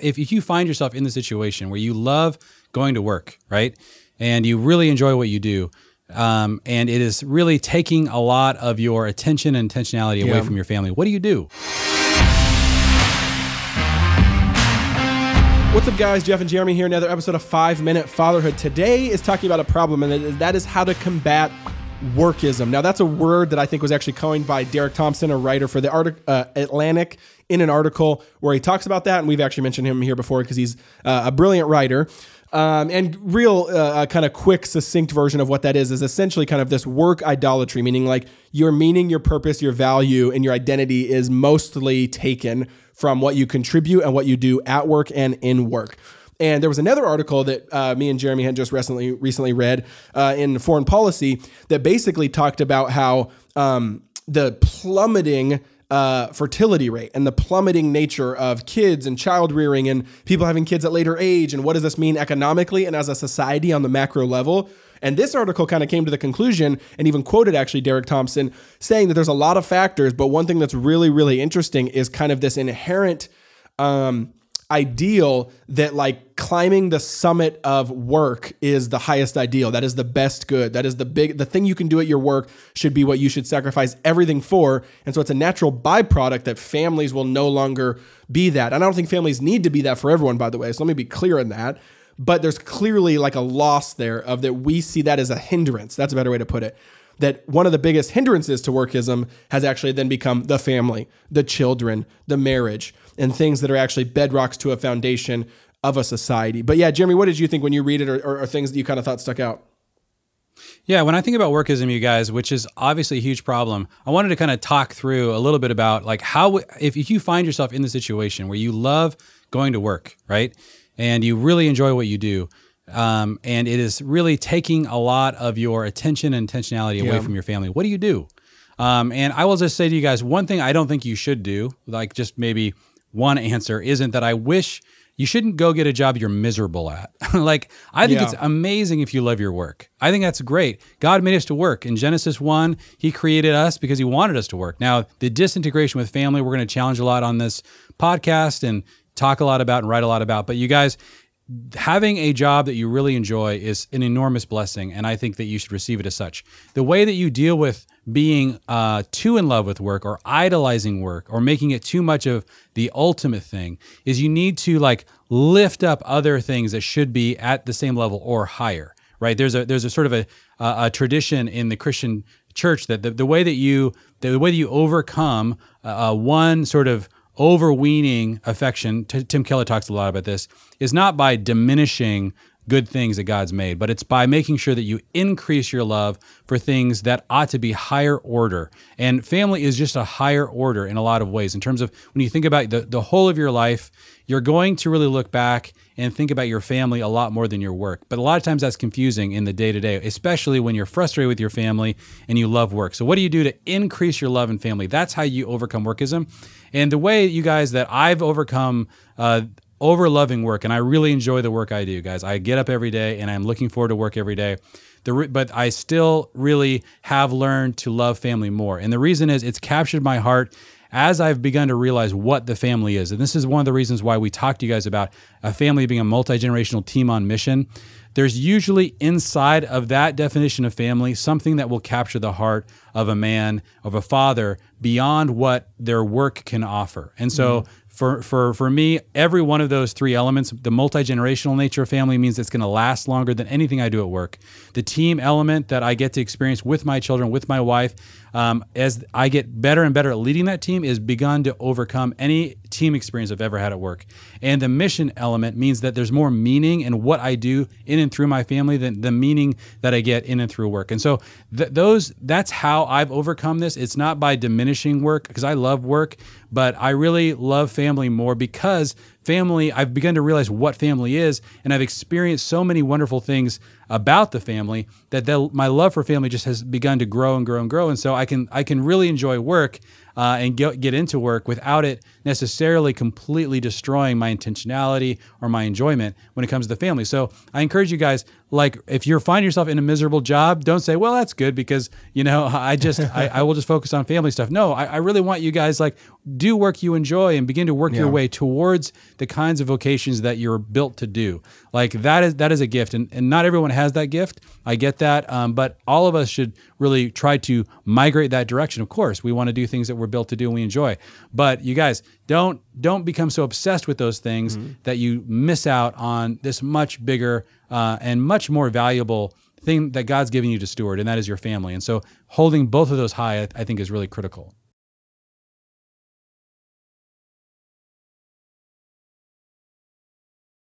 if you find yourself in the situation where you love going to work, right? And you really enjoy what you do. And it is really taking a lot of your attention and intentionality away from your family. What do you do? What's up, guys? Jeff and Jeremy here. Another episode of 5 Minute Fatherhood. Today is talking about a problem, and that is how to combat workism. Now, that's a word that I think was actually coined by Derek Thompson, a writer for the Atlantic, in an article where he talks about that. And we've actually mentioned him here before because he's a brilliant writer. And real kind of quick, succinct version of what that is essentially kind of this work idolatry, meaning like your meaning, your purpose, your value, and your identity is mostly taken from what you contribute and what you do at work and in work. And there was another article that me and Jeremy had just recently read in Foreign Policy that basically talked about how the plummeting fertility rate and the plummeting nature of kids and child rearing and people having kids at later age, and what does this mean economically and as a society on the macro level. And this article kind of came to the conclusion and even quoted actually Derek Thompson saying that there's a lot of factors, but one thing that's really, really interesting is kind of this inherent ideal that like climbing the summit of work is the highest ideal. That is the best good. That is the thing you can do at your work should be what you should sacrifice everything for. And so it's a natural byproduct that families will no longer be that. And I don't think families need to be that for everyone, by the way. So let me be clear on that. But there's clearly like a loss there of that. We see that as a hindrance. That's a better way to put it. That one of the biggest hindrances to workism has actually then become the family, the children, the marriage, and things that are actually bedrocks to a foundation of a society. But yeah, Jeremy, what did you think when you read it, or things that you kind of thought stuck out? Yeah, when I think about workism, you guys, which is obviously a huge problem, I wanted to kind of talk through a little bit about like how, if you find yourself in the situation where you love going to work, right? And you really enjoy what you do. And it is really taking a lot of your attention and intentionality away from your family. What do you do? And I will just say to you guys, one thing I don't think you should do, like just maybe one answer isn't that I wish you shouldn't go get a job you're miserable at. Like, I think it's amazing if you love your work. I think that's great. God made us to work. In Genesis 1, he created us because he wanted us to work. Now, the disintegration with family, we're going to challenge a lot on this podcast and talk a lot about and write a lot about. But you guys, having a job that you really enjoy is an enormous blessing, and I think that you should receive it as such. The way that you deal with being too in love with work or idolizing work or making it too much of the ultimate thing is you need to like lift up other things that should be at the same level or higher, right? There's a sort of a tradition in the Christian church that the way that you overcome one sort of overweening affection, Tim Keller talks a lot about this, is not by diminishing good things that God's made, but it's by making sure that you increase your love for things that ought to be higher order. And family is just a higher order in a lot of ways. In terms of when you think about the whole of your life, you're going to really look back and think about your family a lot more than your work. But a lot of times that's confusing in the day-to-day, especially when you're frustrated with your family and you love work. So what do you do to increase your love and family? That's how you overcome workism. And the way, you guys, that I've overcome over loving work, and I really enjoy the work I do, guys. I get up every day and I'm looking forward to work every day. But I still really have learned to love family more. And the reason is it's captured my heart as I've begun to realize what the family is. And this is one of the reasons why we talk to you guys about a family being a multi-generational team on mission. There's usually inside of that definition of family something that will capture the heart of a man, of a father, beyond what their work can offer. And so for me, every one of those three elements, the multi-generational nature of family means it's going to last longer than anything I do at work. The team element that I get to experience with my children, with my wife, as I get better and better at leading that team, is begun to overcome any team experience I've ever had at work. And the mission element means that there's more meaning in what I do in and through my family than the meaning that I get in and through work. And so that's how I've overcome this. It's not by diminishing work, because I love work, but I really love family more because family, I've begun to realize what family is, and I've experienced so many wonderful things about the family that my love for family just has begun to grow and grow and grow. And so I can really enjoy work and get into work without it necessarily completely destroying my intentionality or my enjoyment when it comes to the family. So I encourage you guys, like if you're finding yourself in a miserable job, don't say, well, that's good because, you know, I will just focus on family stuff. No, I really want you guys like do work you enjoy and begin to work your way towards the kinds of vocations that you're built to do. Like that is a gift, and not everyone has that gift. I get that. But all of us should really try to migrate that direction. Of course, we want to do things that we're built to do and we enjoy, but you guys don't become so obsessed with those things that you miss out on this much bigger and much more valuable thing that God's given you to steward, and that is your family. And so holding both of those high, I think, is really critical.